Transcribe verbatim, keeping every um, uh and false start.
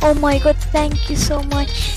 Oh my god, thank you so much.